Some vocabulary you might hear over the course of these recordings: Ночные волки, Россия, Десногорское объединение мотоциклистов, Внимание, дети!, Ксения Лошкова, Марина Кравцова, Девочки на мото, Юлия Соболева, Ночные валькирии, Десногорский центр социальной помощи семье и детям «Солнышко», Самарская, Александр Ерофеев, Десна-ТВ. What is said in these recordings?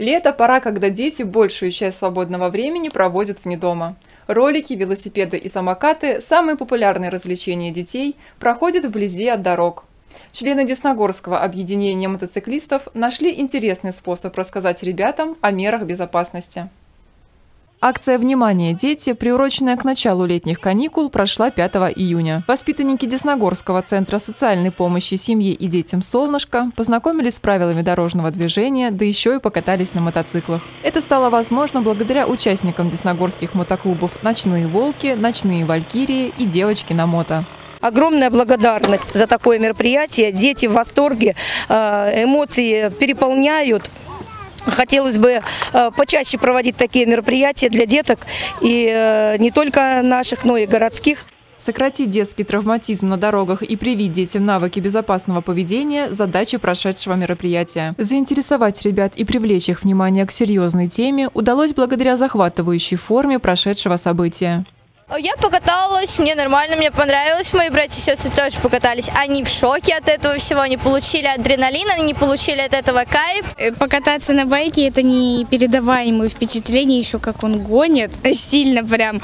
Лето – пора, когда дети большую часть свободного времени проводят вне дома. Ролики, велосипеды и самокаты – самые популярные развлечения детей – проходят вблизи от дорог. Члены Десногорского объединения мотоциклистов нашли интересный способ рассказать ребятам о мерах безопасности. Акция «Внимание, дети!», приуроченная к началу летних каникул, прошла 5 июня. Воспитанники Десногорского центра социальной помощи семье и детям «Солнышко» познакомились с правилами дорожного движения, да еще и покатались на мотоциклах. Это стало возможно благодаря участникам десногорских мотоклубов «Ночные волки», «Ночные валькирии» и «Девочки на мото». Огромная благодарность за такое мероприятие. Дети в восторге, эмоции переполняют. Хотелось бы почаще проводить такие мероприятия для деток, и не только наших, но и городских. Сократить детский травматизм на дорогах и привить детям навыки безопасного поведения – задача прошедшего мероприятия. Заинтересовать ребят и привлечь их внимание к серьезной теме удалось благодаря захватывающей форме прошедшего события. Я покаталась, мне нормально, мне понравилось. Мои братья и сестры тоже покатались. Они в шоке от этого всего, они получили адреналин, они не получили от этого кайф. Покататься на байке – это непередаваемое впечатление, еще как он гонит. Сильно прям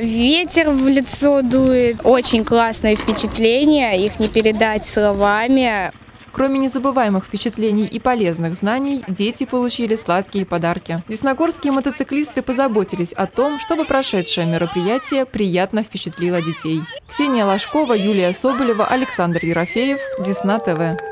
ветер в лицо дует. Очень классные впечатления, их не передать словами. Кроме незабываемых впечатлений и полезных знаний, дети получили сладкие подарки. Десногорские мотоциклисты позаботились о том, чтобы прошедшее мероприятие приятно впечатлило детей. Ксения Лошкова, Юлия Соболева, Александр Ерофеев, Десна-ТВ.